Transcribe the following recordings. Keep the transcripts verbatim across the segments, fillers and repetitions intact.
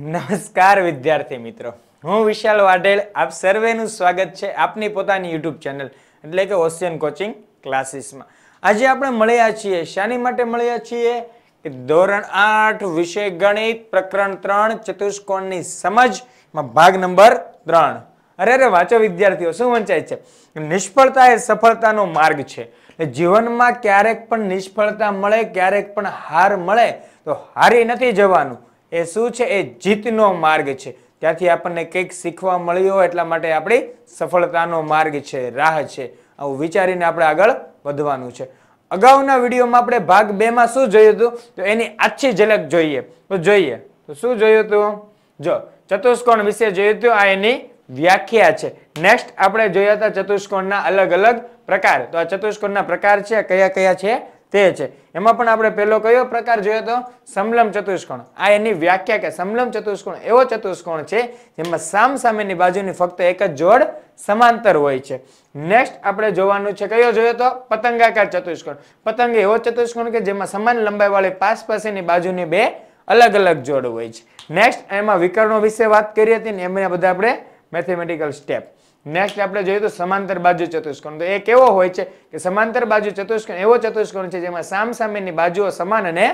नमस्कार विद्यार्थी मित्रों, हूँ विशाल वाडेल। आप सर्वेनु स्वागत है आपनी पोतानी यूट्यूब चेनल एटले के ओशियन कोचिंग क्लासीस में। आज आपणे मळ्या छीए शानी माटे मळ्या छीए के धोरण आठ विषय गणित प्रकरण त्रण चतुष्कोणनी समझ में भाग नंबर त्रण। अरे अरे वाचो विद्यार्थीओ, शुं वंचाय छे? निष्फळता ए सफळतानो मार्ग छे। जीवन में क्यारेक पण निष्फळता मळे, क्यारेक पण हार मळे तो हारी नथी जवानुं। ए शुं छे? ए जीतनो मार्ग छे। त्यारथी आपणे कंईक शीखवा मळ्यो એટલા માટે આપણી સફળતાનો मार्ग छे, राह छे। आव विचारीने आपणे आगळ वधवानुं छे। अगाउना विडियोमां आपणे भाग बे मां शुं जोयुं हतुं तो एनी आछी झलक जोईए। तो जोईए तो शुं जोयुं हतुं? जो चतुष्कोण विषय जोयुं हतुं, आ एनी व्याख्या छे। नेक्स्ट आपणे जोया हता चतुष्कोणना अलग-अलग प्रकार। तो आ चतुष्कोणना प्रकार छे कया-कया छे તે છે। એમાં પણ આપણે પહેલો કયો પ્રકાર જોયો તો સમલંબ ચતુષ્કોણ। આ એની વ્યાખ્યા કે સમલંબ ચતુષ્કોણ એવો ચતુષ્કોણ છે જેમાં સામસામેની બાજુની ફક્ત એક જ જોડ સમાંતર હોય છે। નેક્સ્ટ આપણે જોવાનું છે કયો જોયો તો પતંગાકાર ચતુષ્કોણ। પતંગ એવો ચતુષ્કોણ કે જેમાં સમાન લંબાઈવાળી પાસ પાસેની બાજુની બે અલગ અલગ જોડ હોય છે। નેક્સ્ટ એમાં વિકર્ણો વિશે વાત કરી હતી ને એમાં બધા આપણે મેથેમેટિકલ સ્ટેપ। नेक्स्ट आपणे जोईए तो समांतर बाजू चतुष्कोण। तो ए केवो होय छे के समांतर बाजू चतुष्कोण एवो चतुष्कोण छे जेमां सामसामेनी बाजूओ समान अने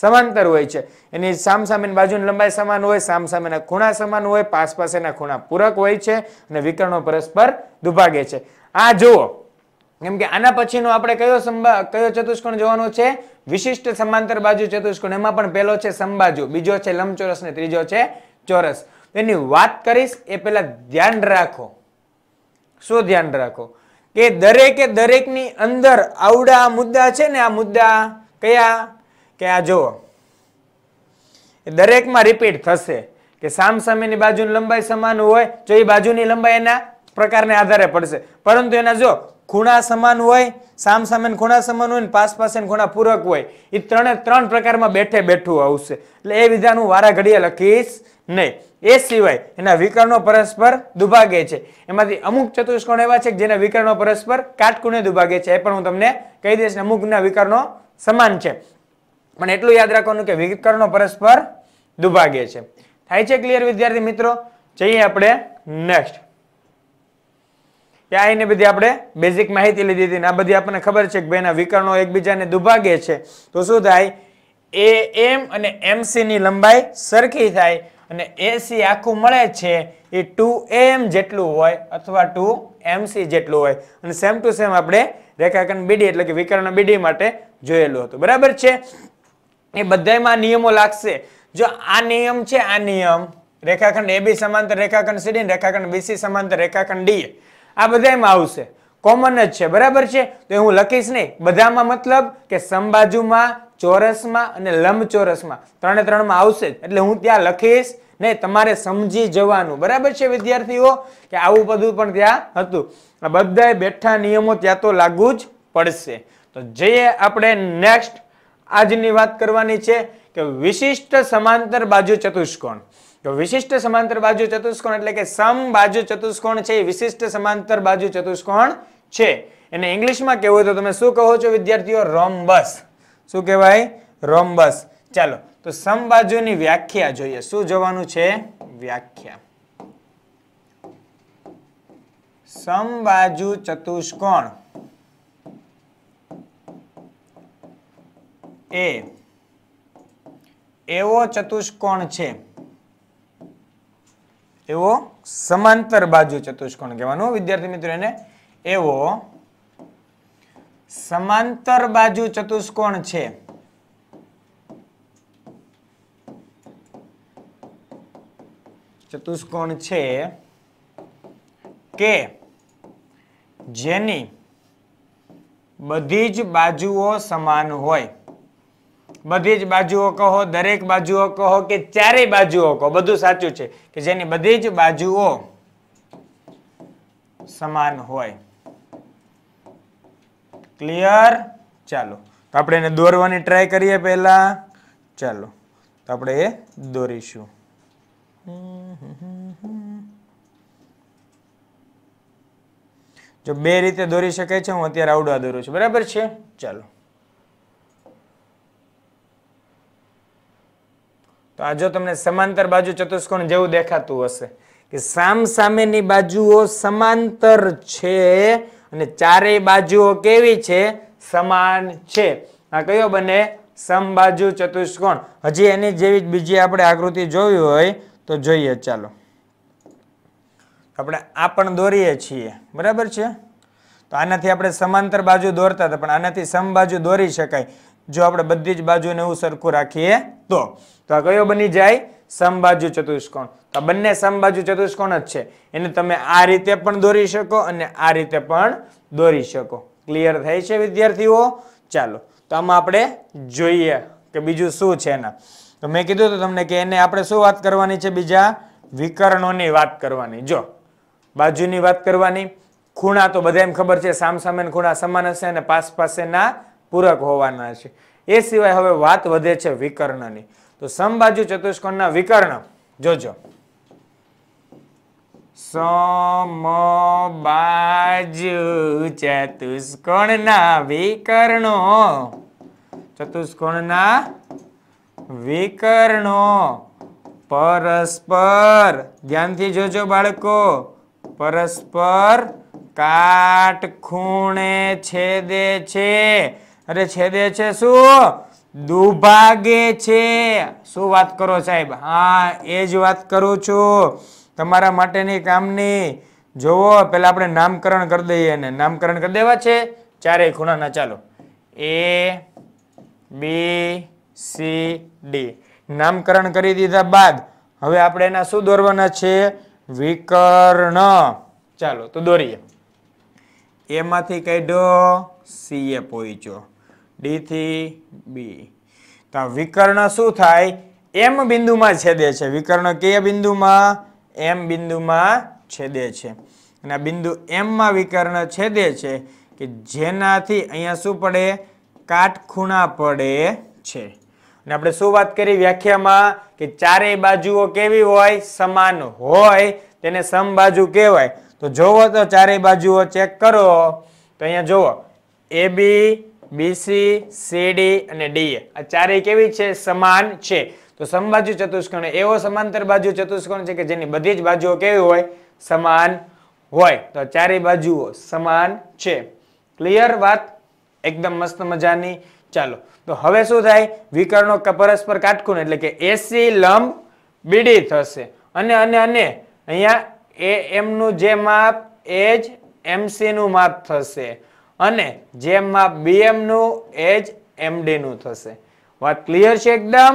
समांतर होय छे। एनी सामसामेनी बाजूनी लंबाई समान होय, सामसामेना खूणा समान होय, पासपासेना खूणा पूरक होय छे अने विकर्णो परस्पर दुभागे छे। आ जुओ एम के आना पछीनो आपणे कयो संबा कयो चतुष्कोण जोवानो छे? विशिष्ट समांतर बाजू चतुष्कोण। एमां पण पहेलो छे समबाजू, बीजो छे लंबचोरस ने त्रीजो छे चौरस। एनी वात करीश ए पहेला ध्यान राखो। शु ध्यान राखो के दरेके दरेकनी अंदर आवड़ा मुद्दा छे ने आ मुद्दा कया के आ जो दरेकमां रिपीट थशे के सामसामेनी बाजूनी लंबाई समान होय तो ए बाजूनी लंबाई एना प्रकारने आधारे पडशे, परंतु एना जो खूणा समान होय, सामसामेनी खूणा समान होय ने पासपासेनी खूणा पूरक होय, ए त्रणे त्रण प्रकारमां बेठे बेठुं आवशे। एटले ए विधान हुं वारा घड़ीए लखीश नहीं। ए सिवाय एना विकर्णो परस्पर दुभागे छे। एमांथी अमुक चतुष्कोण एवा छे जेना विकर्णो परस्पर काटकूणे दुभागे छे। ए पण हुं तमने कही दईश ने अमुकना विकर्णो समान छे, पण एटलुं याद राखवानुं के विकर्णो परस्पर दुभागे छे। थाय छे क्लियर विद्यार्थी मित्रों? जईए आपणे नेक्स्ट। त्याने बधी आपणे बेसिक माहिती लीधी हती ने आ बधी आपणे खबर छे के बेना विकर्णो एकबीजाने दुभागे छे तो शुं थाय? ए एम अने एम सी नी लंबाई सरखी थाय અને A C આખું મળે છે એ टू A M જેટલું હોય અથવા टू M C જેટલું હોય અને સેમ ટુ સેમ આપણે રેખાખંડ B D એટલે કે વિકર્ણ B D માટે જોયેલું હતું, બરાબર છે? એ બધાયમાં નિયમો લાગશે। જો આ નિયમ છે, આ નિયમ રેખાખંડ A B સમાંતર રેખાખંડ C D ને રેખાખંડ B C સમાંતર રેખાખંડ D આ બધાયમાં આવશે, કોમન જ છે, બરાબર છે? તો હું લખીશ નહીં બધામાં, મતલબ કે સમબાજુમાં, ચોરસમાં અને લંબચોરસમાં ત્રણે ત્રણમાં આવશે જ, એટલે હું ત્યાં લખીશ નહીં। તમારે સમજી જવાનું, બરાબર છે વિદ્યાર્થીઓ, કે આવું બધું પણ ત્યાં હતું। આ બધા બેઠા નિયમો ત્યાં તો લાગુ જ પડશે। તો જઈએ આપણે નેક્સ્ટ। આજની વાત કરવાની છે કે વિશિષ્ટ સમાંતર બાજુ ચતુષ્કોણ। तो विशिष्ट समांतर बाजू चतुष्कोण એટલે કે સમબાજુ ચતુષ્કોણ છે, વિશિષ્ટ સમાંતર બાજુ ચતુષ્કોણ છે। એને ઇંગ્લિશ માં કહેવું તો તમે શું કહો છો વિદ્યાર્થીઓ? રોમ્બસ। શું કહેવાય? રોમ્બસ। ચાલો તો સમબાજુની વ્યાખ્યા જોઈએ। શું જોવાનું છે? વ્યાખ્યા। સમબાજુ ચતુષ્કોણ એ એવો ચતુષ્કોણ છે एवो समांतर बाजू चतुष्कोण कहेवानो विद्यार्थी मित्रों। ने एवो समांतर बाजू चतुष्कोण छे चतुष्कोण छे के जेनी बधी ज बाजुओ समान होय। बधी ज बाजुओ कहो, दरेक बाजुओ कहो के चारे बाजुओ कहो, बधुं साचुं छे के जेनी बधी ज बाजुओ समान होय। क्लियर? चालो तो आपणे एने दोरवानी ट्राय करीए पहेला। चालो तो आपणे दोरीशुं। जो बे रीते दोरी शकाय छे, हूँ अत्यारे आवडा दोरुं छुं, बराबर छे? चालो तो आज तमने समांतर बाजू चतुष्कोण जेवुं देखातुं हशे कि सामसामेनी बाजुओ समांतर छे अने चारेय बाजुओ केवी छे समान छे। आ कयो बने समबाजु चतुष्कोण। हजी एनी जेवी ज बीजी आपणे आकृति जोवी होय तो जोईए। चालो आपणे आ पण दोरीए छीए, बराबर छे। तो आनाथी आपणे समांतर बाजू दोरता हता पण आनाथी समबाजू दोरी शकाय जो आपणे बधी ज बाजुने एवुं सरखुं राखीए तो। तो आ कयो बनी जाय समबाजु चतुष्कोण। तो बंने समबाजु चतुष्कोण ज छे, एने तमे आ रीते पण दोरी शको अने आ रीते पण दोरी शको। क्लियर थाय छे विद्यार्थीओ? चालो तो आमां आपणे जोईए के बीजुं शुं छे एना। तो मैं कीधुं तो तमने के एने आपणे शुं वात करवानी छे, बीजा विकर्णोनी वात करवानी। जो बाजुनी वात करवानी, खूणा तो बधायने खबर छे सामसामेना खूणा समान हशे अने पासपासेना पूरक होवाना हशे। ए सिवाय हवे वात वधे छे विकर्णनी। तो समबाजु चतुष्कोणना विकर्ण जोजो समबाजु चतुष्कोणना विकर्णो चतुष्कोणना विकर्णो परस्पर ध्यानथी जोजो बाळको परस्पर काट खूणे छेदे छे। अरे छेदे छे शुं? दुभागे छे। शुं वात करो साहेब? हाँ एज वात करू छूं। तमारा माटेनी कामनी जोवो। पहला आपणे नामकरण कर दईए ने। नामकरण कर देवा छे चारेय खूणाना। चालो ए बी सी डी नामकरण करी दीधा बाद हवे आपणे एना शुं दोरवाना छे? विकर्ण। चालो तो दोरीए। ए मांथी काढो सी ए पहोंच्यो डी थी बी। तो विकर्ण शुं थाय? एम बिंदुमां छेदे छे। विकर्ण कया बिंदुमां? एम बिंदुमां छेदे छे। अने बिंदु एम मां विकर्ण छेदे छे के जेनाथी अहींया शुं पड़े? काटखूणा पड़े छे। अने आपणे शुं वात करी व्याख्यामां के चारेय बाजुओ केवी होय? समान होय तेने समबाजु कहेवाय। तो जोवो तो चारेय बाजुओ चेक करो। तो अहींया जोवो ए बी बीसी सीडी अने डीए आ चारेय केवी छे? समान छे। तो समबाजु चतुष्कोण एवो समांतर बाजु चतुष्कोण छे के जेनी बधी ज बाजुओ केवी होय? समान होय। तो चारेय बाजुओ समान छे। क्लियर वात? एकदम मस्त मजानी। चालो तो हवे शुं थाय? विकर्णो परस्पर काटखूण एटले के एसी लंब बीडी थशे अने अने अने अहींया ए एम नु जे माप ए ज एमसी नु माप थशे अने जेमां बीएम नु एज एमडी नु थशे। वात क्लियर छे? एकदम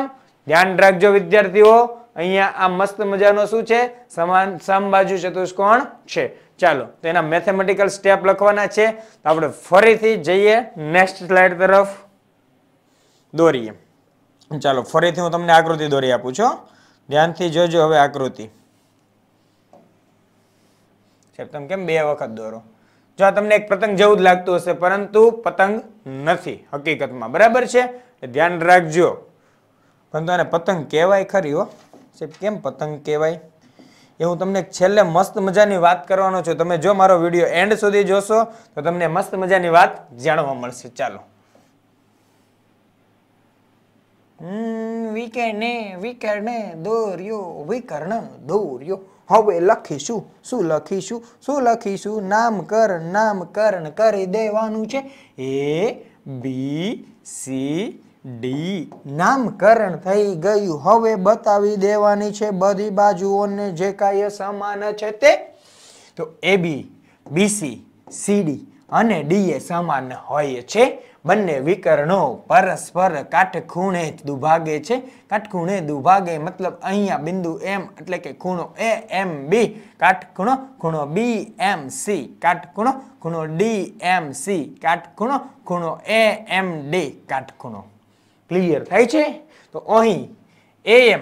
ध्यान राखजो विद्यार्थीओ। अहींया आ मस्त मजानो शुं छे? समान समबाजु चतुष्कोण छे। चालो तो एना मैथमेटिकल स्टेप लखवाना छे। तो आपणे फरीथी जईए नेक्स्ट स्लाइड तरफ दोरीए। चालो फरीथी हुं तमने आकृति दोरी आपुं છું। ધ્યાનથી જોજો હવે આકૃતિ। સાહેબ તમે કેમ બે વખત દોરો? जो तमने एक पतंग जेवुं ज लागतुं हशे परंतु पतंग नथी हकीकतमां, बराबर छे? ध्यान राखजो। पण तोने पतंग कहेवाय खरी हो साहेब? केम पतंग कहेवाय ए हुं तमने छेल्ले मस्त मजानी वात करवानो छुं। तमे जो मारो विडियो एंड सुधी जोशो तो तमने मस्त मजानी वात जाणवा मळशे। चालो हम्म विकर्णे विकर्णे दोर्यो विकर्ण दोर्यो। हवे लखीशुं शुं? लखीशुं शुं? लखीशुं नामकरण नामकरण करी देवानुं छे ए बी सी डी। नामकरण थई गयुं। हवे बतावी देवानी छे बधी बाजुओने जे कांई समान छे ते। तो A B B C C D अने डी ए समान होय छे। बन्ने विकर्णो परस्पर काटखूणे दुभागे छे। काटखूणे दुभागे मतलब अहींया बिंदु एम एटले के खूणो ए एम बी काटखूणो खूणो बी एम सी काटखूणो खूणो डी एम सी काटखूणो खूणो ए एम डी काटखूणो। क्लियर थाय छे? तो अहीं ए एम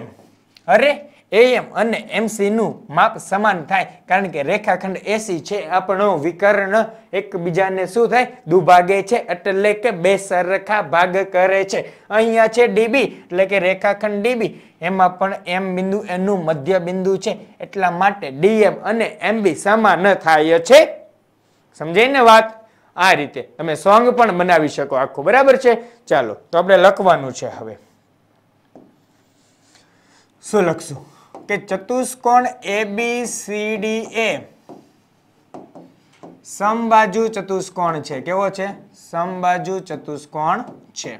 अरे एम अने एमसी नु माप समान थाय कारण के रेखाखंड एसी छे। आपणो विकर्ण एकबीजाने शुं थाय? दुभागे छे એટલે કે બે સરખા ભાગ કરે છે। અહીંયા છે D B એટલે કે રેખાખંડ D B એમાં પણ M બિંદુ એનું મધ્ય બિંદુ છે એટલા માટે D M અને M B સમાન થાય છે। સમજાઈને વાત? આ રીતે તમે સોંગ પણ બનાવી શકો આખો, બરાબર છે? ચાલો તો આપણે લખવાનું છે હવે શું લખશું કે ચતુષ્કોણ એ બી સી ડી એ સમબાજુ ચતુષ્કોણ છે. કેવો છે? સમબાજુ ચતુષ્કોણ છે.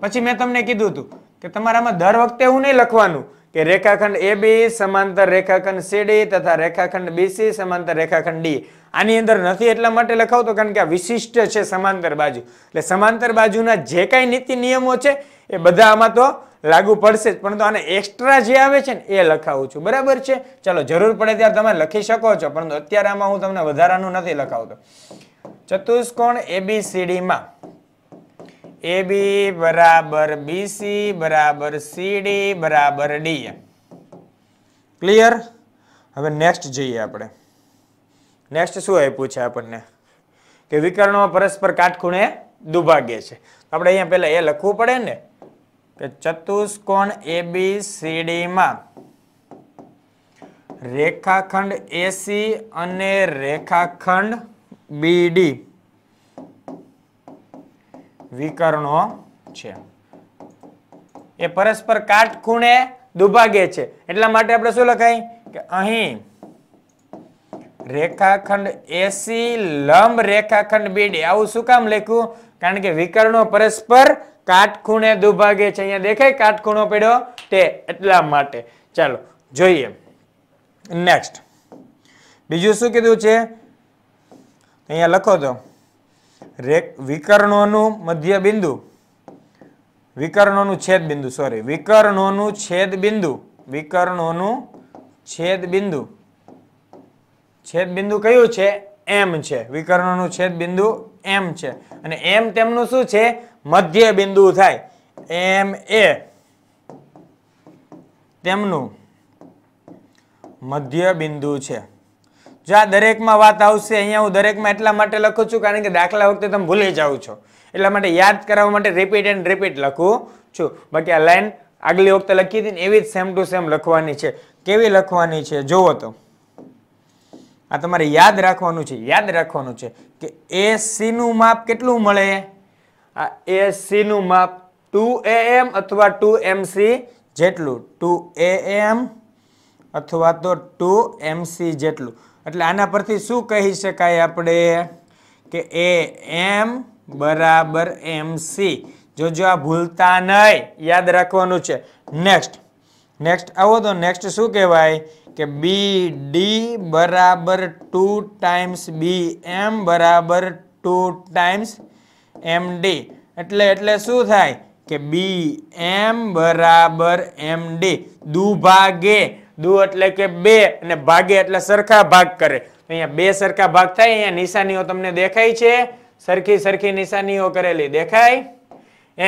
પછી મેં તમને કીધું હતું કે તમારામાં દર વખતે હું નહીં લખવાનું કે રેખાખંડ A B સમાંતર રેખાખંડ C D તથા રેખાખંડ B C સમાંતર રેખાખંડ D. આની અંદર નથી એટલા માટે લખાવતો કારણ કે આ વિશિષ્ટ છે સમાંતર બાજુ, એટલે સમાંતર બાજુના જે કાંઈ નીતિ નિયમો છે એ બધા આમાં તો લાગુ પડશે જ, પરંતુ આને એક્સ્ટ્રા જે આવે છે ને એ લખાવું છું. બરાબર છે? ચલો, જરૂર પડે ત્યારે તમે લખી શકો છો, પરંતુ અત્યારે આમાં હું તમને વધારાનું નથી લખાવતો. ચતુષ્કોણ A B C D માં A B बराबर B C बराबर C D बराबर D. क्लियर? हवे नेक्स्ट જોઈએ આપણે. નેક્સ્ટ શું આપ્યું છે આપણને કે વિકર્ણો પરસ્પર કાટખૂણે દુભાગે છે. આપણે અહીંયા પહેલા એ લખવું પડે ને કે ચતુષ્કોણ A B C D માં રેખાખંડ A C અને રેખાખંડ B D વિકર્ણો છે એ પરસ્પર કાટખૂણે દુભાગે છે, એટલા માટે આપણે શું લખાય કે અહીં રેખાખંડ A C લંબ રેખાખંડ B D. આવું શું કામ લખ્યું? કારણ કે વિકર્ણો પરસ્પર કાટખૂણે દુભાગે છે. અહીંયા દેખાય કાટખૂણો પડ્યો તે, એટલા માટે. ચાલો જોઈએ નેક્સ્ટ બીજું શું કીધું છે. અહીંયા લખો તો વિકર્ણોનું મધ્ય બિંદુ, વિકર્ણોનું છેદ બિંદુ, સોરી વિકર્ણોનું છેદ બિંદુ, વિકર્ણોનું છેદ બિંદુ, છેદ બિંદુ કયું છે? M છે. વિકર્ણોનું છેદ બિંદુ M છે અને M તેમનું શું છે? મધ્ય બિંદુ થાય. M એ તેમનું મધ્ય બિંદુ છે. જો આ દરેકમાં વાત આવશે, અહીંયા હું દરેકમાં એટલા માટે લખું છું કારણ કે દાખલા વખતે તમે ભૂલી જાઓ છો, એટલા માટે યાદ કરાવવા માટે રિપીટ એન્ડ રિપીટ લખું છું. બાકી આ લાઈન આગલી વખતે લખી હતી ને એવી જ સેમ ટુ સેમ લખવાની છે. કેવી લખવાની છે જોવો તો. આ તમારે યાદ રાખવાનું છે, યાદ રાખવાનું છે કે એ સી નું માપ કેટલું મળે? આ એ સી નું માપ ટુ એ એમ અથવા ટુ એમ સી જેટલું, ટુ એ એમ અથવા તો ટુ એમ સી જેટલું. એટલે આના પરથી શું કહી શકાય આપણે કે એ એમ બરાબર એમ સી. જોજો આ ભૂલતા નહીં, યાદ રાખવાનું છે. નેક્સ્ટ નેક્સ્ટ આવો તો નેક્સ્ટ શું કહેવાય કે બી ડી બરાબર ટુ ટાઈમ્સ બી એમ બરાબર ટુ ટાઈમ્સ એમ ડી. એટલે એટલે શું થાય કે બી એમ બરાબર એમ ડી. દુભાગે, દુ એટલે કે બે અને ભાગે એટલે સરખા ભાગ કરે. અહીંયા બે સરખા ભાગ થાય. અહીંયા નિશાનીઓ તમને દેખાય છે, સરખી સરખી નિશાનીઓ કરેલી દેખાય.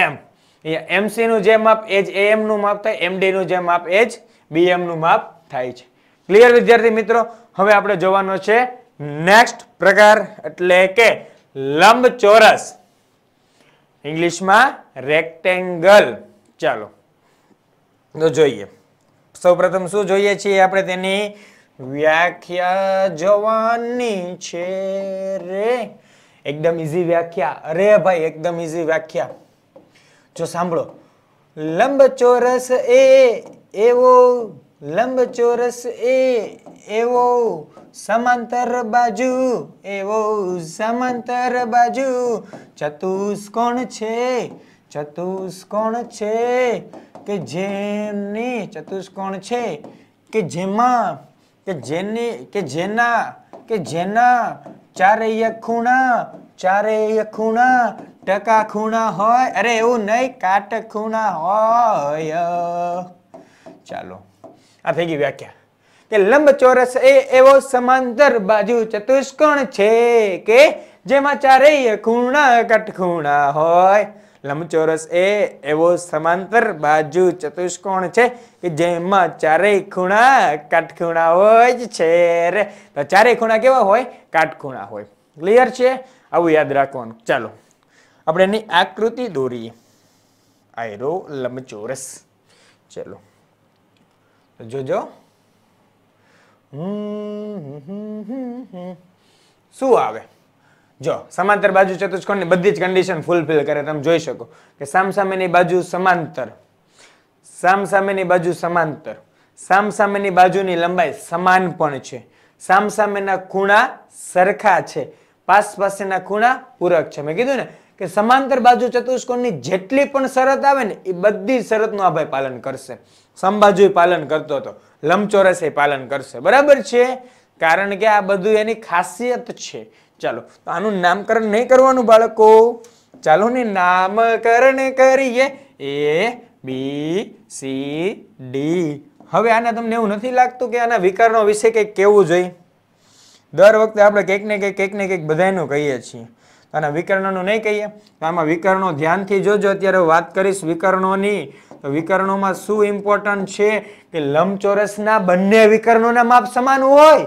એમ અહીંયા એમસી નું જે માપ એ જ એમ નું માપ થાય, એમડી નું જે માપ એ જ બીએમ નું માપ થાય છે. ક્લિયર વિદ્યાર્થી મિત્રો? હવે આપણે જોવાનો છે નેક્સ્ટ પ્રકાર એટલે કે લંબચોરસ, ઇંગ્લિશમાં રેક્ટેંગલ. ચાલો તો જોઈએ સૌપ્રથમ શું જોઈએ છીએ આપણે, તેની વ્યાખ્યા જોવાની છે રે. એકદમ ઈઝી વ્યાખ્યા. અરે ભાઈ એકદમ ઈઝી વ્યાખ્યા. જો સાંભળો, લંબચોરસ એ એવો, લંબચોરસ એ એવો, સમાંતર બાજુ એવો, સમાંતર બાજુ ચતુષ્કોણ છે, ચતુષ્કોણ છે કે જેની ચતુષ્કોણ છે કે જેમાં કે જેની કે જેના કે જેના ચારેય ખૂણા, ચારેય ખૂણા ટકા ખૂણા હોય. અરે એવું નહીં, કાટ ખૂણા હોય. ચાલો આ થઈ ગઈ વ્યાખ્યા કે લંબચોરસ એ એવો સમાંતર બાજુ ચતુષ્કોણ છે કે જેમાં ચારેય ખૂણા કાટખૂણા હોય. લંબચોરસ એ એવો સમાંતર બાજુ ચતુષ્કોણ છે કે જેમાં ચારેય ખૂણા કાટખૂણા હોય જ છે રે. તો ચારેય ખૂણા કેવા હોય? કાટખૂણા હોય. ક્લિયર છે? આવું યાદ રાખવાનું. ચાલો આપણે એની આકૃતિ દોરીએ. આયરો લંબચોરસ. ચલો જોજો શું આવે. જો સમાંતર બાજુ ચતુષ્કોણની બધી જ કન્ડિશન ફૂલફિલ કરે. તમે જોઈ શકો કે સામસામેની બાજુ સમાંતર, સામસામેની બાજુ સમાંતર, સામસામેની બાજુની લંબાઈ સમાન પણ છે, સામસામેના ખૂણા સરખા છે, પાસ પાસેના ખૂણા પૂરક છે. મેં કીધું ને કે સમાંતર બાજુ ચતુષ્કોણની જેટલી પણ શરત આવે ને એ બધી શરતનું આ ભાઈ પાલન કરશે. સમબાજુ પાલન કરતો હતો, લંબચોરસ એ પાલન કરશે, બરાબર છે, કારણ કે આ બધું એની ખાસિયત છે. ચાલો તો આનું નામકરણ નહીં કરવાનું બાળકો, ચાલો ને નામકરણ કરીએ એ બી સી ડી. હવે આના તમને એવું નથી લાગતું કે આના વિકારનો વિષય કંઈક કેવું જોઈએ? દર વખતે આપણે કંઈક ને કંઈક કંઈક ને કંઈક બધાનું કહીએ છીએ, આના વિકર્ણોનું નહીં કહીએ. તો આમાં વિકર્ણો ધ્યાનથી જોજો, અત્યારે વાત કરીશ વિકર્ણોની. તો વિકર્ણોમાં શું ઇમ્પોર્ટન્ટ છે કે લંબચોરસના બંને વિકર્ણોના માપ સમાન હોય.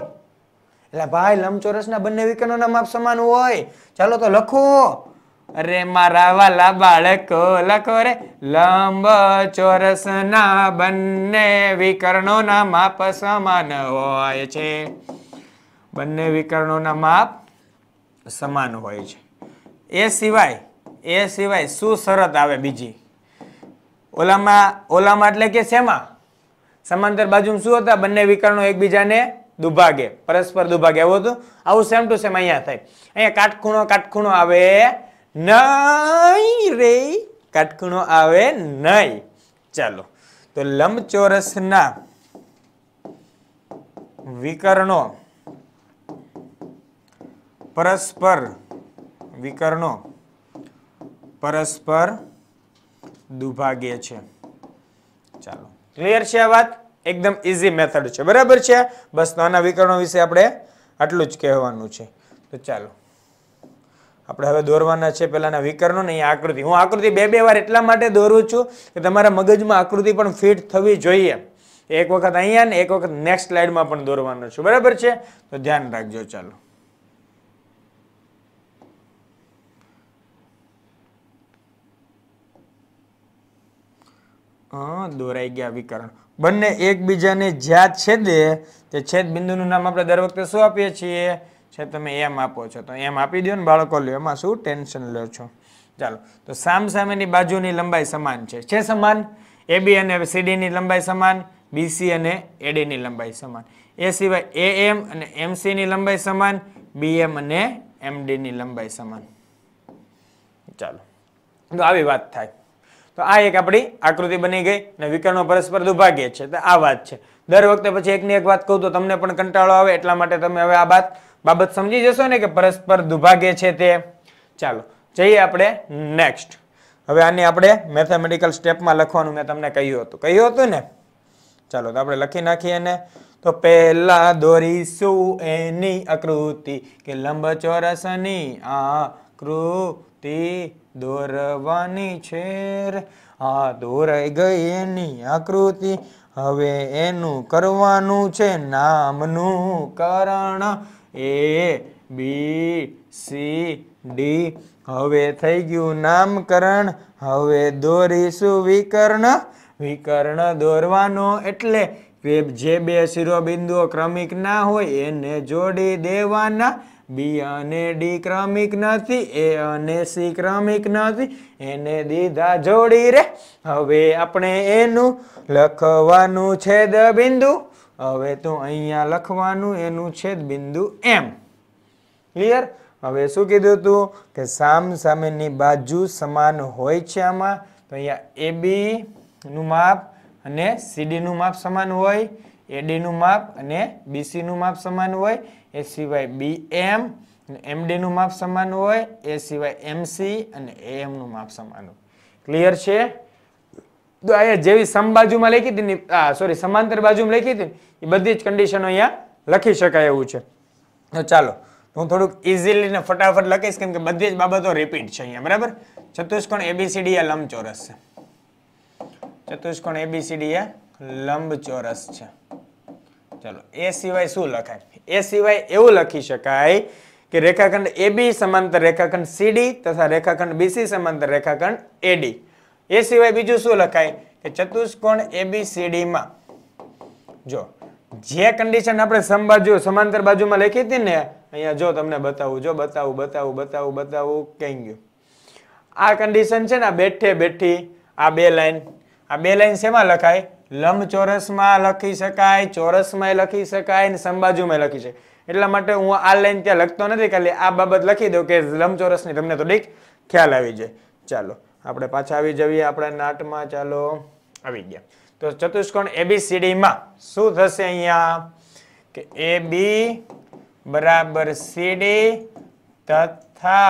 એટલે ભાઈ લંબચોરસના બંને વિકર્ણોના માપ સમાન હોય, ચાલો તો લખો. અરે મારા વાલા બાળકો લખો રે, લંબચોરસના બંને વિકર્ણોના માપ સમાન હોય છે. બંને વિકર્ણોના માપ સમાન હોય છે. એ સિવાય એ સિવાય શું શરત આવે બીજી? ઓલામાં ઓલામાં એટલે કે શેમાં? સમાંતર બાજુ શું હતા? બંને વિકર્ણો એકબીજાને દુભાગે, પરસ્પર દુભાગે. આવું હતું, આવું સેમ ટુ સેમ અહીંયા થાય. અહીંયા કાટખૂણો કાટખૂણો આવે નહીં રે, કાટખૂણો આવે નહીં. ચાલો તો લંબચોરસના વિકર્ણો પરસ્પર વિકર્ણો પરસ્પર દુભાગે છે. ચાલો ક્લિયર છે આ વાત? એકદમ ઇઝી મેથડ છે, બરાબર છે. બસ નાના વિકર્ણો વિશે આપણે આટલું જ કહેવાનું છે. તો ચાલો આપણે હવે દોરવાના છે પહેલાના વિકર્ણો ને આકૃતિ. હું આકૃતિ બે બે વાર એટલા માટે દોરું છું કે તમારા મગજમાં આકૃતિ પણ ફિટ થવી જોઈએ. એક વખત અહીંયા ને એક વખત નેક્સ્ટ સ્લાઇડમાં પણ દોરવાનો છું, બરાબર છે? તો ધ્યાન રાખજો. ચાલો દોરાઈ ગયા વિકર્ણ, બંને એકબીજાને જ્યાં છેદે તે છેદ બિંદુનું નામ આપણે દર વખતે શું આપીએ છીએ? છેદ. તમે એમ આપો છો તો એમ આપી દો ને બાળકો, લ્યો, એમાં શું ટેન્શન લો છો. ચાલો તો સામસામેની બાજુની લંબાઈ સમાન છે, છે સમાન. એબી અને સીડીની લંબાઈ સમાન, બીસી અને એડીની લંબાઈ સમાન. એ સિવાય એ એમ અને એમસીની લંબાઈ સમાન, બીએમ અને એમડીની લંબાઈ સમાન. ચાલો તો આવી વાત થાય. તો આ એક આપણી આકૃતિ બની ગઈ અને વિકર્ણો પરસ્પર દુભાગ્ય છે. તો આ વાત છે. દર વખતે પછી એકની એક વાત કહું તો તમને પણ કંટાળો આવે, એટલા માટે તમે હવે આ વાત બાબત સમજી જશો ને કે પરસ્પર દુભાગ્ય છે તે. ચાલો જઈએ આપણે નેક્સ્ટ. હવે આને આપણે મેથેમેટિકલ સ્ટેપમાં લખવાનું મેં તમને કહ્યું હતું કહ્યું હતું ને ચાલો તો આપણે લખી નાખીએ ને. તો પહેલા દોરીશું એની આકૃતિ કે લંબચોરસની આકૃતિ દોરવાની છે. આ દોરાઈ ગઈ એની આકૃતિ, હવે એનું કરવાનું છે નામનું કારણ એ બી સી ડી. હવે થઈ ગયું નામકરણ, હવે દોરીશું વિકર્ણ. વિકર્ણ દોરવાનો એટલે જે બે શિરોબિંદુઓ ક્રમિક ના હોય એને જોડી દેવાના. બી અને ડી ક્રમિક નથી, એ અને સી ક્રમિક નથી, એને દીધા જોડી રે. હવે આપણે એનું લખવાનું છેદ બિંદુ. હવે તો અહીંયા લખવાનું એનું છેદ બિંદુ એમ. ક્લિયર? હવે શું કીધું હતું કે સામસામેની બાજુ સમાન હોય છે. આમાં તો અહીંયા એ બી નું માપ અને સીડી નું માપ સમાન હોય, એડી નું માપ અને બીસી નું માપ સમાન હોય, એ સિવાય બીએમ અને એમડી નું માપ સમાન હોય, એ સિવાય એમસી અને એએમ નું માપ સમાન હોય. ક્લિયર છે? તો આ જેવી સમબાજુમાં લખી હતી, સોરી સમાંતર બાજુમાં લખી હતી, એ બધી જ કન્ડિશનો અહીંયા લખી શકાય એવું છે. તો ચાલો હું થોડુંક ઇઝીલી ને ફટાફટ લખીશ કેમ કે બધી જ બાબતો રિપીટ છે અહીંયા, બરાબર. ચતુષ્કોણ એબીસીડી આ લંબચોરસ છે. ચતુષ્કોણ એબીસીડી આ લંબચોરસ છે. ચાલો એ સિવાય શું લખાય? એ સિવાય એવું લખી શકાય કે રેખાખંડ એબી સમાંતર રેખાખંડ સીડી તથા રેખાખંડ બીસી સમાંતર રેખાખંડ એડી. એ સિવાય બીજું શું લખાય કે ચતુષ્કોણ એબીસીડીમાં જો જે કન્ડિશન આપણે સમબાજુ સમાંતર બાજુમાં લખી હતી ને, અહીંયા જો તમને બતાવું, જો બતાવું બતાવું બતાવું બતાવું ક્યાં ગયું? આ કન્ડિશન છે ને, આ બેઠે બેઠી આ બે લાઈન, आ बे लाइन शेमा लखाय लंबचोरस में लखी शकाय, चोरस में लखी शकाय ने संबाजू में लखी शकाय। एटला माटे हूँ आ लाइन त्यां लखतो नथी, खाली आ बाबत लखी दऊं के लंबचोरसनी तमने थोडीक ख्याल आवी जाय। चलो आपणे पाछा आवी जवीए आपणा नाटमां। चालो आवी गया। तो चतुष्कोण एबीसीडी मां शुं थशे अहींया के एबी बराबर सीडी तथा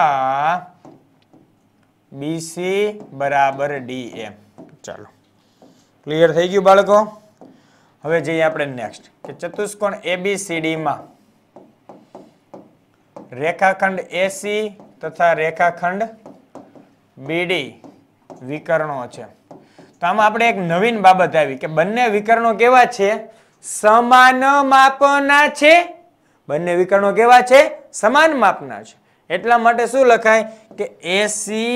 बीसी बराबर डीए। चलो क्लियर थई गयुं बाळको। हवे जईए आपणे नेक्स्ट के चतुष्कोण एबीसीडी मां रेखाखंड एसी तथा रेखाखंड बीडी विकर्णों छे। तो आम आपणे एक नवीन बाबत आवी के बंने विकर्णों केवा छे? समान मापना छे। बंने विकर्णों केवा छे? समान मापना छे। एटला माटे शुं लखाय के एसी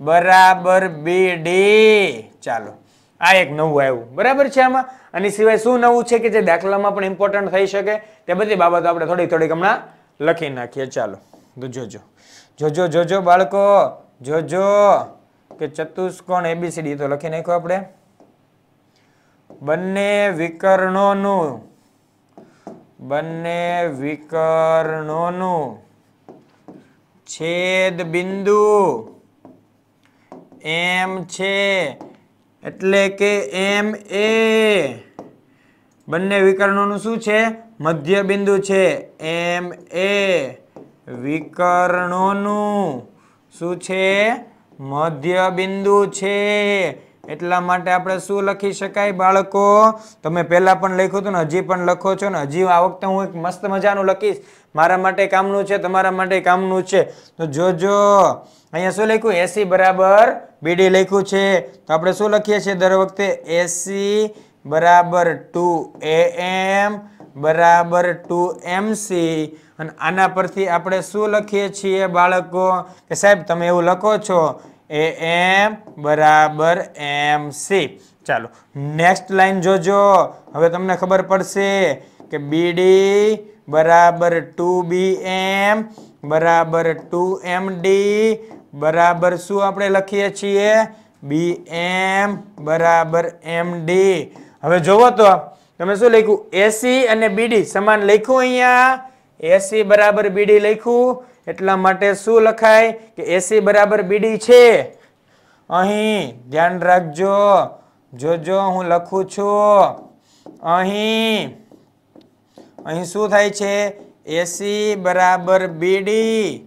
बराबर बीडी। चालो आ एक नवुं आव्युं बराबर छे। आमां आनी सिवाय शुं नवुं छे के जे दाखलामां पण इम्पोर्टंट थई शके ते बधी बाबतो आपणे थोड़ी थोड़ी हमणां लखी नाखीए। चालो तो जोजो जोजो जोजो बाळको जोजो के चतुष्कोण एबीसीडी तो लखी नाख्यो आपणे। बन्ने विकर्णोनुं बन्ने विकर्णोनुं छेद बिंदु एम छे, एटले के एम ए बन्ने विकर्णोनुं शुं छे? मध्य बिंदु छे। एम ए विकर्णोनुं शुं छे? मध्य बिंदु छे। एटला माटे आपणे शुं लखी शकाय बाळको? तमे पहेला पण लख्युं हतुं ने हजी पण लखो छो ने हजी आ वखते हुं एक मस्त मजानुं लखीश, मारा माटे कामनुं छे, तमारा माटे कामनुं छे। तो जोजो अहींया शुं लख्युं? एसी बराबर बीडी लख्युं छे। तो आपणे शुं लखीए छीए दर वखते? एसी बराबर टू ए एम बराबर टू एम सी। अने आना परथी आपणे शुं लखीए छीए बाळको? के साहेब तमे एवुं लखो छो ए एम बराबर एम सी। चालो नेक्स्ट लाइन जोजो। हवे तमने खबर पड़शे के बीडी बराबर टू बी एम बराबर टू एम डी बराबर शुं आपणे लखीए छीए? बी एम बराबर एम डी। हवे जोवो तो तमे शुं लख्युं? एसी अने बीडी समान लख्युं। अहींया एसी बराबर बीडी लख्युं। एटला माटे शुं लखाय के एसी बराबर बीडी छे? अहीं ध्यान राखजो जोजो हूँ लखुं छुं। अहीं अहीं शुं थाय छे? एसी बराबर बीडी।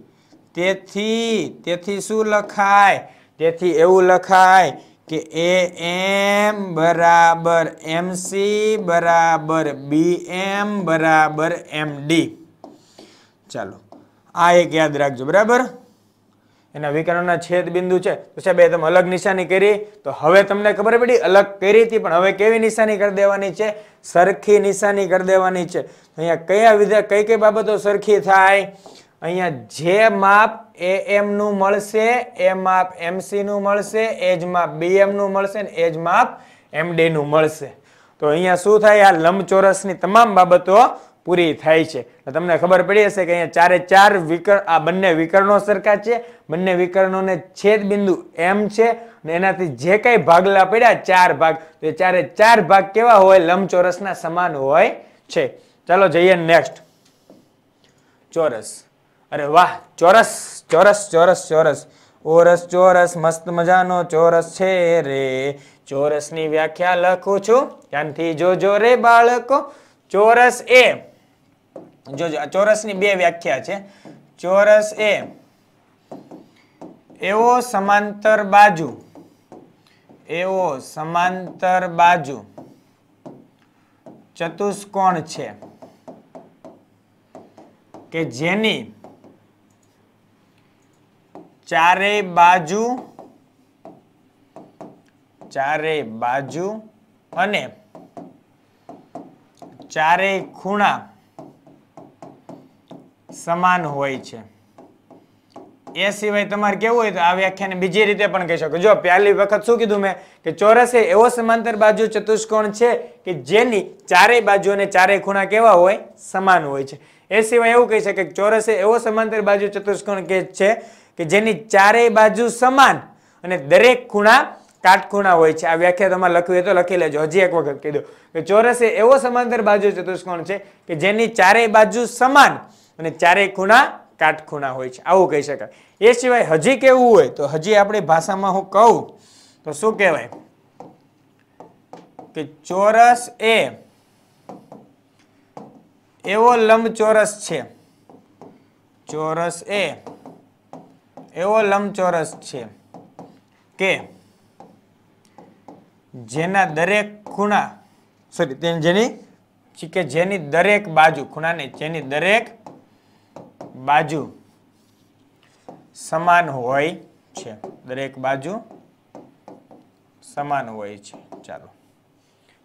तेथी तेथी शुं लखाय? तेथी एवुं लखाय के ए एम बराबर एम सी बराबर बी एम बराबर एम डी। चलो आ एक याद रखो बराबर। एना विकर्णों छेद बिंदु है तो साहब तब अलग निशानी करी तो हमें तमने खबर पड़ी अलग करी थी, हम केवी निशानी कर देवानी छे? सरखी निशानी कर देवानी छे। अहीं क्या विधा कई कई बाबतों सरखी थाय? अहींया जे माप ए एम नु मळशे ए माप एम सी नु मळशे, एज माप बी एम नु मळशे ने एज माप एम डी नु मळशे। तो अहींया शुं थाय? आ लंबचोरसनी तमाम बाबतो पूरी थाय छे। तमने खबर पड़ी हशे के अहींया चारे चार विकर्ण आ बंने विकर्णो सरखा छे, बंने विकर्णोने छेद बिंदु एम छे ने एनाथी जे कांई भागला पड्या चार भाग, तो ए चारे चार भाग केवा होय? लंबचोरसना समान होय छे। चलो जईए नेक्स्ट चोरस। अरे वाह चोरस चोरस चोरस चोरस ओरस चोरस मस्त मजानो चोरस छे रे। चोरसनी व्याख्या लखुं छुं, ध्यानथी जोजो रे बाळको। चोरस ए जोजो चोरसनी बे व्याख्या छे। चोरस ए एवो समांतर बाजू एवो समांतर बाजू चतुष्कोण छे के जेनी चारे बाजू चारे बाजू अने चारे खूणा समान होय छे। ए सिवाय तमारे केवुं होय तो आ व्याख्याने बीजी रीते पण कही शको। जो पहेली वखत शुं कीधुं मैं के चोरस ए एवो समांतर बाजू चतुष्कोण छे के जेनी चारे बाजू अने चारे खूणा केवा होय? समान होय छे। ए सिवाय एवुं कही शकाय के चोरस ए एवो समांतर बाजू चतुष्कोण के छे के जेनी चारे बाजू समान अने दरेक खूणा काटखूणा होय छे। आ व्याख्या तमारे लखवी होय तो लखी लेजो। हजी एक वखत कही दो के चौरस ए एवो समांतर बाजु चतुष्कोण छे के जेनी चारेय बाजु समान अने चारेय खूणा काटखूणा होय छे, आवुं कही शकाय। ए सिवाय हजी केवुं होय तो हजी आपणी भाषामां हुं कहूं तो शुं कहेवाय के चौरस ए एवो लंबचौरस छे, चौरस ए एवो लंबचौरस छे के जेना दरेक खूणा सॉरी जेनी के जेनी दरेक बाजू खूणा ने जेनी दरेक बाजू समान होय छे, दरेक बाजू समान होय छे। चलो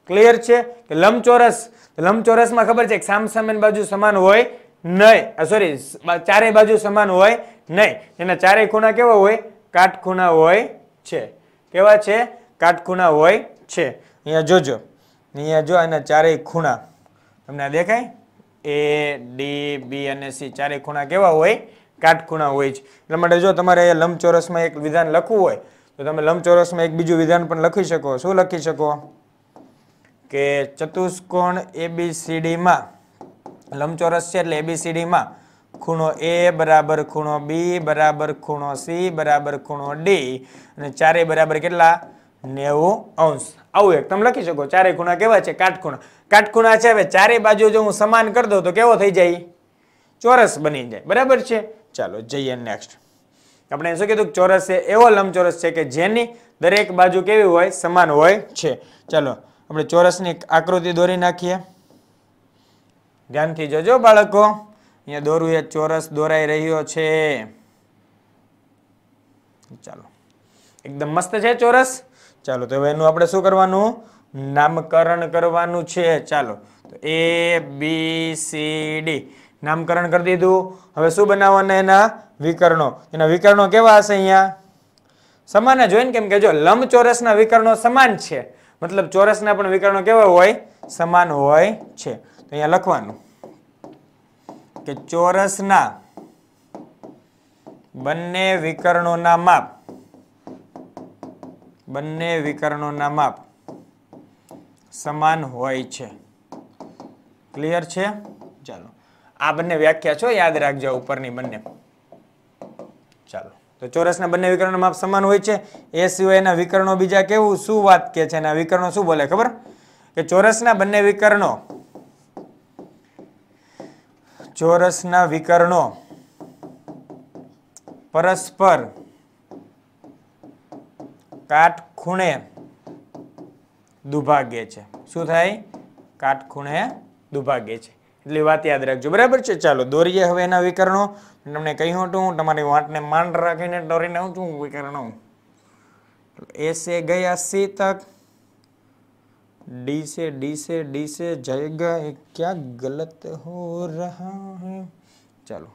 क्लियर छे के लंबचौरस लंबचौरस में खबर छे सामसामेनी बाजू समान होय नहीं, सॉरी चारे बाजू समान होय नहीं, एना चारे खूणा केवा होय काटखूणा होय छे, केवा छे काटखूणा होय छे। अहींया जोजो अहींया जो आना चारेय खूणा તમને દેખાય ए डी बी અને सी ચારેય ખૂણા કેવા હોય કાટખૂણા હોય છે। એટલે માટે જો તમારે અહીંયા લંબચોરસમાં એક વિધાન લખવું હોય તો તમે લંબચોરસમાં એક બીજું વિધાન પણ લખી શકો। શું લખી શકો કે ચતુષ્કોણ A B C D માં લંબચોરસ છે એટલે A B C D માં खूणो ए बराबर खूणो बी बराबर खूणो सी बराबर खूणो डी અને ચારેય બરાબર કેટલા नब्बे अंश। आवुं एक तमे लखी शको। चारेय खूणा केवा छे काटखूणा। काटखूणा छे हवे चारेय बाजू जो हूँ समान कर दो तो केवो थई जाय चौरस बनी जाय, बराबर छे। चलो जईए नेक्स्ट। आपणे शुं कीधुं चौरस छे एवो लंबचौरस छे के जेनी दरेक बाजू केवी होय समान होय छे। चलो आपणे चौरसनी आकृति दोरी नाखीए। ध्यानथी जोजो बाळको, अहींया दोरू ए चौरस दोराई रह्यो छे। चलो एकदम मस्त छे चौरस। चलो तो हवे एनु आपणे शुं करवानुं नामकरण करवानुं छे। चलो तो ए बी सी डी नामकरण कर दीधुं। हवे शुं बनाववाना एना विकर्णो। एना विकर्णो केवा हशे अहींया समान ज होय ने, केम के जो लंबचौरसना विकर्णो समान छे मतलब चौरसना पण विकर्णो केवा होय समान होय छे। तो अहींया लखवानुं के चौरसना बंने विकर्णोना माप बन्ने विकर्णोना माप समान होय छे। क्लियर छे। चलो आ बन्ने व्याख्या छो, याद राखजो उपरनी बन्ने। चलो तो चौरसना बन्ने विकर्णोना माप समान होय छे। ए सिवायना विकर्णो बीजा केवुं शुं वात के छे, ना विकर्णो शुं बोले खबर के चौरसना बन्ने विकर्णो चौरसना विकर्णो परस्पर काटखूणे दुभागे छे। शुं थाय काटखूणे दुभागे छे। एटली वात याद राखजो, बराबर छे। चालो दोरीए हवे एना विकर्णो। तमने कह्युं हतुं हुं तमारी वातने मान राखीने दोरीने हुं छुं विकर्णो। ए से गया सी तक, डी से डी से डी से जाएगा, क्या गलत हो रहा है। चलो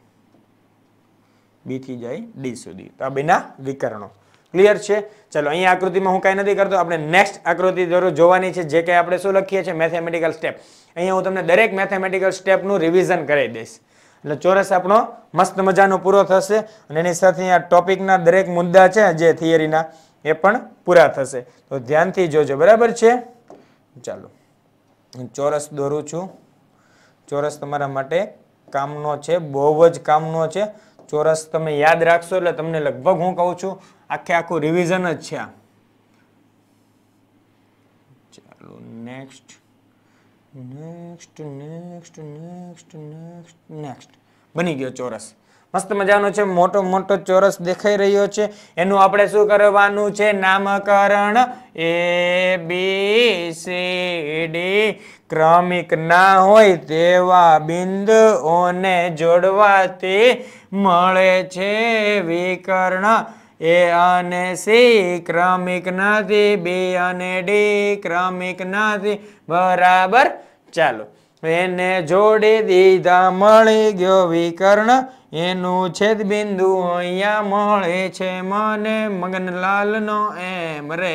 बी थी जाए डी सुधी तो आ बेना विकर्णो। क्लियर छे। चलो अहीं आकृति में हूँ कहीं नहीं करते, अपने नेक्स्ट आकृति जरूर जोवानी छे जे के आपणे शुं लखीए छे मैथमेटिकल स्टेप। अहीं हूँ तमने दरेक मैथमेटिकल स्टेप नुं रिविजन करावी दईश एटले चौरस आपणो मस्त मजानो पूरो थशे अने एनी साथे आ टॉपिकना दरेक मुद्दा छे जे थियरीना ए पण पूरा थशे। तो ध्यानथी जोजो, बराबर छे। चलो हूँ चौरस दोरूं छुं। चौरस तमारा माटे कामनो छे, बहु ज कामनो छे। चौरस तमे याद राखशो एटले तमने लगभग हूँ कहूं छुं आखे आखू रिविजन ज छे। चलो next next next next next next बनी गयो चौरस। मस्त मजानो छे, मोटो मोटो चौरस देखाई रह्यो छे। एनु आपणे शुं करवानुं छे नामकरण। ए बी सी डी क्रमिक ना होय तेवा बिंदुओने जोडवाथी मळे छे विकर्ण। ए अने सी क्रमिक नथी, बी अने डी क्रमिक नथी, बराबर। चालो एने जोड़ी दीधा मळी गयो विकर्ण। एनु छेद बिंदु अहींया मळे छे मने मगनलालनो एम रे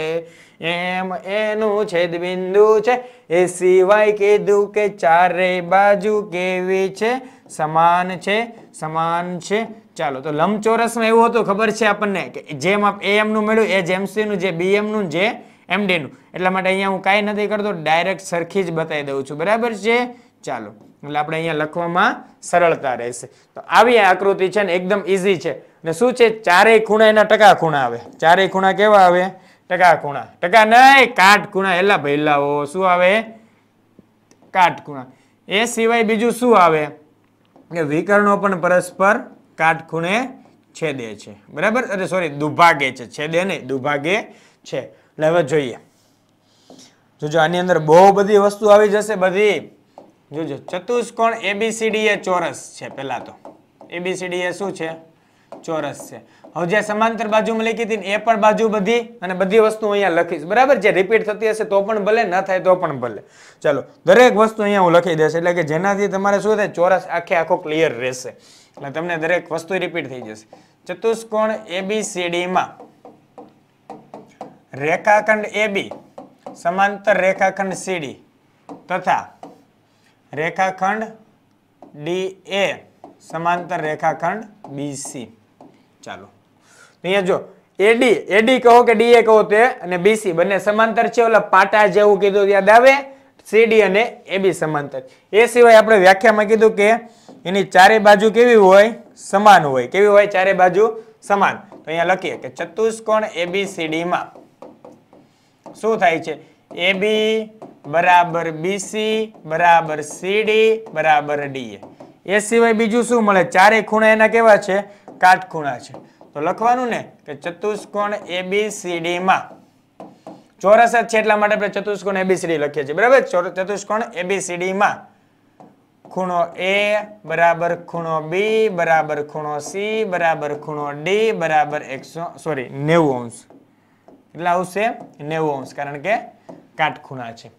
एम एनु छेद बिंदु छे। ए सिवाय कीधुं के चारे बाजू केवी छे સમાન છે, સમાન છે. ચાલો તો લંબચોરસમાં એવું હતું ખબર છે આપણને કે જેમ આપ એ એમનું મળ્યું એ જ એમસીનું, જે બી એમનું, જે એમડીનું. એટલા માટે અહીંયા હું કાંઈ નથી કરતો, ડાયરેક્ટ સરખી જ બતાવી દઉં છું, બરાબર છે. ચાલો એટલે આપણે અહીંયા લખવામાં સરળતા રહેશે. તો આવી આકૃતિ છે ને એકદમ ઇઝી છે. ને શું છે, ચારેય ખૂણા એના ટકા ખૂણા આવે. ચારેય ખૂણા કેવા આવે? ટકા ખૂણા. ટકા નહીં, કાટખૂણા. એલા ભઈલાઓ, શું આવે? કાટખૂણા. એ સિવાય બીજું શું આવે કે વિકર્ણો પણ પરસ્પર કાટખૂણે છેદે છે, બરાબર. અરે સોરી, દુભાગે છે, છેદે નહીં, દુભાગે છે. એટલે હવે જોઈએ, જોજો આની અંદર બહુ બધી વસ્તુ આવી જશે બધી. જોજો ચતુષ્કોણ એબીસીડી એ ચોરસ છે. પહેલા તો એબીસીડી એ શું છે? ચોરસ છે. હવે જે સમાંતર બાજુમાં લખી હતી એ પણ બાજુ બધી અને બધી વસ્તુ અહીંયા લખીશ, બરાબર. જે રિપીટ થતી હશે તો પણ ભલે, ન થાય તો પણ ભલે. ચાલો દરેક વસ્તુ અહીંયા હું લખી દઈશ, એટલે કે જેનાથી તમારે શું થાય, ચોરસ આખે આખો ક્લિયર રહેશે. એટલે તમને દરેક વસ્તુ રિપીટ થઈ જશે. ચતુષ્કોણ એબીસીડી માં રેખાખંડ એબી સમાંતર રેખાખંડ સીડી તથા રેખાખંડ ડી એ સમાંતર રેખાખંડ બીસી. ચાલો અહીંયા જો એડી, એડી કહો કે ડીએ કહો તે અને બીસી બંને સમાંતર છે. ઓલા પાટા જેવું કીધું યાદ આવે? સીડી અને એબી સમાંતર. એ સિવાય આપણે વ્યાખ્યામાં કીધું કે એની ચારે બાજુ કેવી હોય? સમાન હોય. કેવી હોય? ચારે બાજુ સમાન. તો અહીંયા લખીએ કે ચતુષ્કોણ એબીસીડી માં શું થાય છે? એબી બરાબર બીસી બરાબર સીડી બરાબર ડીએ. એ સિવાય બીજું શું મળે? ચારે ખૂણા એના કેવા છે? કાટખૂણા છે. તો લખવાનું ને કે ચતુષ્કોણ એબીસીડી માં ચોરસ જ છે, એટલા માટે આપણે ચતુષ્કોણ એબીસીડી લખીએ છીએ, બરાબર. ચતુષ્કોણ એબીસીડી માં ખૂણો એ બરાબર ખૂણો બી બરાબર ખૂણો સી બરાબર ખૂણો ડી બરાબર એકસો સોરી નેવું અંશ. એટલે આવશે નેવું અંશ, કારણ કે કાટખૂણા છે.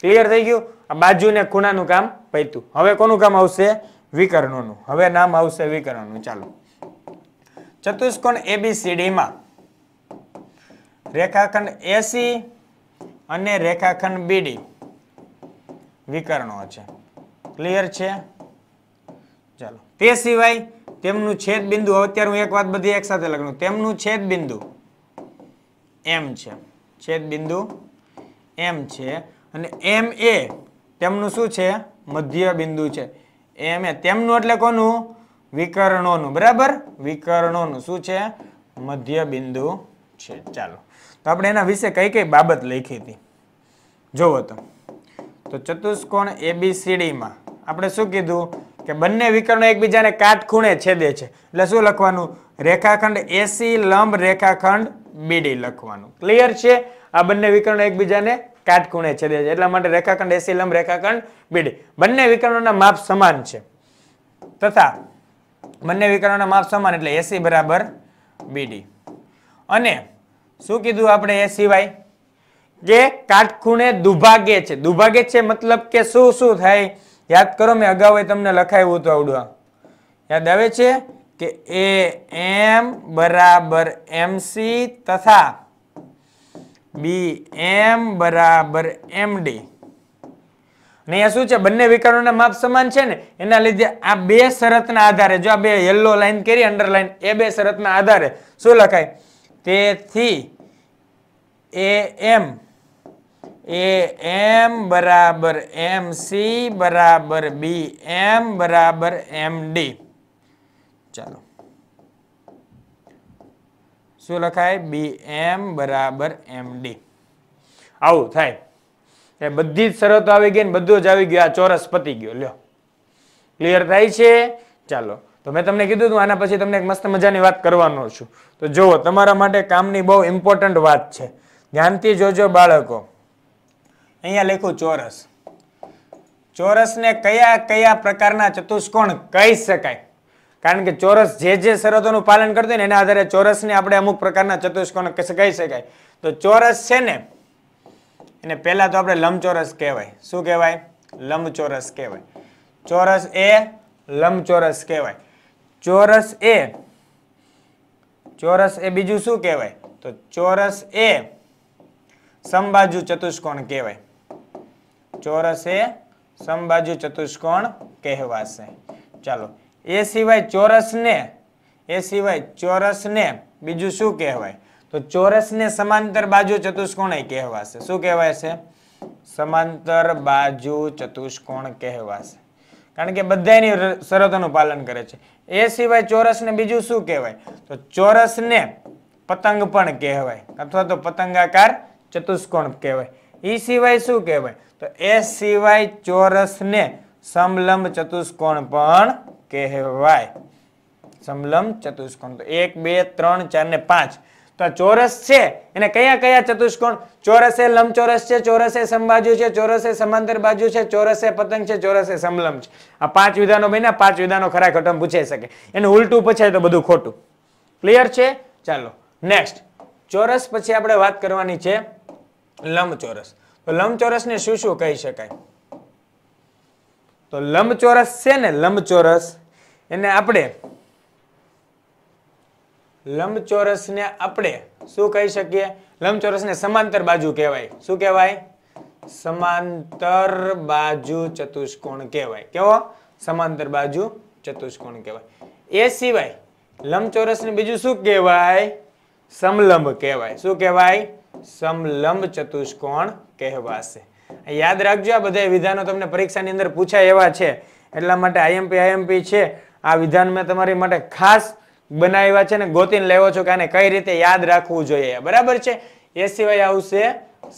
ક્લિયર થઈ ગયું? આ બાજુ ને ખૂણાનું કામ પત્યું. હવે કોનું કામ આવશે? વિકર્ણોનું. હવે નામ આવશે વિકર્ણોનું. ચાલો ચતુષ્કોણ એબીસીડી માં રેખાખંડ એસી અને રેખાખંડ બીડી વિકર્ણો છે. ક્લિયર છે? ચાલો તે સિવાય તેમનું છેદ બિંદુ, અત્યારે હું એક વાત બધી એક સાથે લખું, તેમનું છેદ બિંદુ એમ છે. છેદ બિંદુ એમ છે અને એમ એ તેમનું શું છે? મધ્ય બિંદુ છે. એમ એ તેમનું એટલે કોનું? વિકર્ણોનું, બરાબર. વિકર્ણોનું શું છે? મધ્ય બિંદુ છે. ચાલો તો આપણે એના વિશે કઈ કઈ બાબત લખી હતી જોવો તો. તો ચતુષ્કોણ એબીસીડીમાં આપણે શું કીધું કે બંને વિકર્ણો એકબીજાને કાટખૂણે છેદે છે. એટલે શું લખવાનું? રેખાખંડ એસી લંબ રેખાખંડ બીડી લખવાનું. ક્લિયર છે? આ બંને વિકર્ણો એકબીજાને કાટખૂણે છેદે છે, એટલા માટે રેખાખંડ એસી લંબ રેખાખંડ બીડી. બંને વિકર્ણોના માપ સમાન છે તથા બંને વિકર્ણોના માપ સમાન એટલે એસી બરાબર બીડી. અને શું કીધું આપણે? એ સિવાય જે કાટખૂણે દુભાગે છે. દુભાગે છે મતલબ કે શું શું થાય? યાદ કરો, મેં અગાઉ તમને લખાવ્યું હતું આવડું, યાદ આવે છે કે એ એમ બરાબર એમસી તથા બી એમ બરાબર એમડી. અને અહીંયા શું છે? બંને વિકર્ણોના માપ સમાન છે ને, એના લીધે આ બે શરતના આધારે, જો આ બે યલો લાઈન કરી અંડરલાઈન, એ બે શરતના આધારે શું લખાય? તેથી એ એમ એ એમ બરાબર એમ સી બરાબર બી એમ બરાબર એમડી. ચાલો શું લખાય? બી એમ બરાબર એમડી. આવું થાય એ બધી જ શરતો આવી ગઈ ને બધું જ આવી ગયું. આ ચોરસ પતી ગયો, લ્યો. ક્લિયર થાય છે? ચાલો તો મેં તમને કીધું હતું આના પછી તમને એક મસ્ત મજાની વાત કરવાનો છું. તો જુઓ, તમારા માટે કામની બહુ ઇમ્પોર્ટન્ટ વાત છે, ધ્યાનથી જોજો બાળકો. અહીંયા લખું ચોરસ. ચોરસને કયા કયા પ્રકારના ચતુષ્કોણ કહી શકાય? કારણ કે ચોરસ જે જે શરતોનું પાલન કરતો હોય ને એના આધારે ચોરસને આપણે અમુક પ્રકારના ચતુષ્કોણ કહી શકાય. તો ચોરસ છે ને એને પહેલા તો આપણે લંબચોરસ કહેવાય. શું કહેવાય? લંબચોરસ કહેવાય. ચોરસ એ લંબચોરસ કહેવાય. ચોરસ એ ચોરસ એ બીજું શું કહેવાય? તો ચોરસ એ સમબાજુ ચતુષ્કોણ કહેવાય. ચોરસ એ સમબાજુ ચતુષ્કોણ કહેવાશે. ચાલો એ સિવાય ચોરસને એ સિવાય ચોરસને બીજું શું કહેવાય? તો ચોરસને સમાંતર બાજુ ચતુષ્કોણ કહેવાશે. શું કહેવાય છે? સમાંતર બાજુ ચતુષ્કોણ કહેવાશે, કારણ કે બધાની શરતોનું પાલન કરે છે. એ સિવાય ચોરસને બીજું શું કહેવાય? તો ચોરસને પતંગ પણ કહેવાય અથવા તો પતંગાકાર ચતુષ્કોણ કહેવાય. એ સિવાય શું કહેવાય? તો એ સિવાય ચોરસને સમલંબ ચતુષ્કોણ પણ કહેવાય. સમલંબ ચતુષ્કોણ તો એક બે ત્રણ ચાર ને પાંચ. તો ચોરસ છે એને કયા કયા ચતુષ્કોણ? ચોરસ એ લંબચોરસ છે, ચોરસ એ સમબાજુ છે, ચોરસ એ સમાંતર બાજુ છે, ચોરસ એ પતંગ છે, ચોરસ એ સમલંબ છે. આ પાંચ વિધાનો બન્યા. પાંચ વિધાનો ખરા ખોટામાં પૂછાઈ શકે, એને ઉલટું પૂછાય તો બધું ખોટું. ક્લિયર છે? ચાલો નેક્સ્ટ. ચોરસ પછી આપણે વાત કરવાની છે લંબચોરસ. તો લંબચોરસને શું શું કહી શકાય? તો લંબચોરસ છે ને, લંબચોરસ એને આપણે લંબચોરસને આપણે શું કહી શકીએ? લંબચોરસને સમાંતર બાજુ કહેવાય. શું કહેવાય? સમાંતર બાજુ ચતુષ્કોણ કહેવાય. કેવો? સમાંતર બાજુ ચતુષ્કોણ કહેવાય. એ સિવાય લંબચોરસને બીજું શું કહેવાય? સમલંબ કહેવાય. શું કહેવાય? સમલંબ ચતુષ્કોણ કહેવાશે. યાદ રાખજો, આ બધા વિધાનો તમને પરીક્ષાની અંદર પૂછાય એવા છે, એટલા માટે આઈએમપી આઈએમપી છે આ વિધાન મેં તમારી માટે ખાસ બનાવ્યા છે ને ગોતીને લેવો છો કે આને કઈ રીતે યાદ રાખવું જોઈએ. બરાબર છે? એ સિવાય આવશે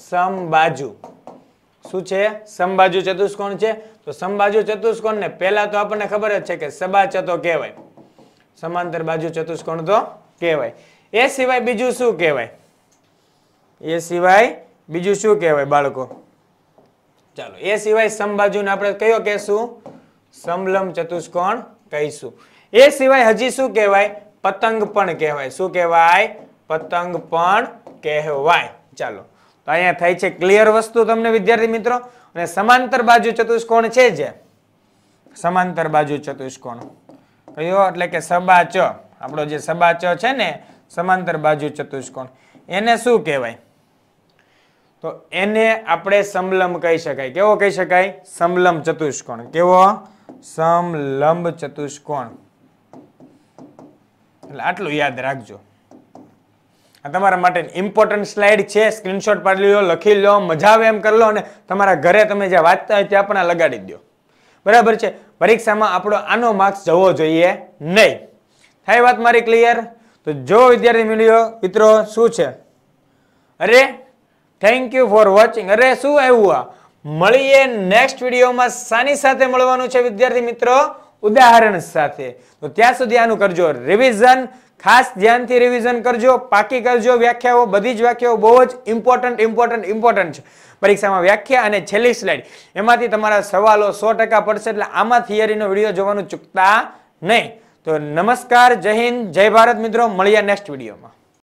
સમબાજુ. શું છે? સમબાજુ ચતુષ્કોણ છે. તો સમબાજુ ચતુષ્કોણ ને પહેલા તો આપણને ખબર જ છે કે સબાચતો કહેવાય, સમાંતર બાજુ ચતુષ્કોણ તો કહેવાય. એ સિવાય બીજું શું કહેવાય? એ સિવાય બીજું શું કહેવાય બાળકો? ચાલો, એ સિવાય સમબાજુને આપણે કયો કહેશું? સમલંબ ચતુષ્કોણ કહીશું. એ સિવાય હજી શું કહેવાય? પતંગ પણ કહેવાય. શું કહેવાય? પતંગ પણ કહેવાય. ચાલો, તો અહીંયા થાય છે ક્લિયર વસ્તુ તમને વિદ્યાર્થી મિત્રો. અને સમાંતર બાજુ ચતુષ્કોણ છે જે સમાંતર બાજુ ચતુષ્કોણ કયો? એટલે કે સબાચ, આપણો જે સબાચ છે ને સમાંતર બાજુ ચતુષ્કોણ, એને શું કહેવાય? તો એને આપણે સમલંબ કહી શકાય. કેવો કહી શકાય? સમલંબ ચતુષ્કોણ. કેવો? સમલંબ ચતુષ્કોણ. એટલે આટલું યાદ રાખજો. આ તમારા માટે ઇમ્પોર્ટન્ટ સ્લાઇડ છે, સ્ક્રીનશોટ પાડી લો, લખી લો, મજા આવે એમ કરી લો અને તમારા ઘરે તમે જ્યાં વાંચતા હોય ત્યાં પણ આ લગાડી દો. બરાબર છે? પરીક્ષામાં આપણો આનો માર્ક્સ જવો જોઈએ નહીં. થાય વાત મારી ક્લિયર? તો જો વિદ્યાર્થી મિત્રો મિત્રો શું છે, અરે થેન્ક યુ ફોર વોચિંગ. અરે શું આવ્યું આ? મળીએ નેક્સ્ટ વિડીયોમાં. સાની સાથે મળવાનું છે વિદ્યાર્થી મિત્રો? ઉદાહરણ સાથે. તો ત્યાં સુધી આનું કરજો રિવિઝન, ખાસ ધ્યાનથી રિવિઝન કરજો, પાકી કરજો. વ્યાખ્યાઓ, બધી જ વ્યાખ્યાઓ બહુ જ ઇમ્પોર્ટન્ટ ઇમ્પોર્ટન્ટ ઇમ્પોર્ટન્ટ છે પરીક્ષામાં. વ્યાખ્યા અને છેલ્લી સ્લાઇડ એમાંથી તમારા સવાલો સો ટકા પડશે, એટલે આમાં થિયરીનો વિડીયો જોવાનું ચૂકતા નહીં. તો નમસ્કાર, જય હિન્દ, જય ભારત મિત્રો. મળીએ નેક્સ્ટ વિડીયોમાં.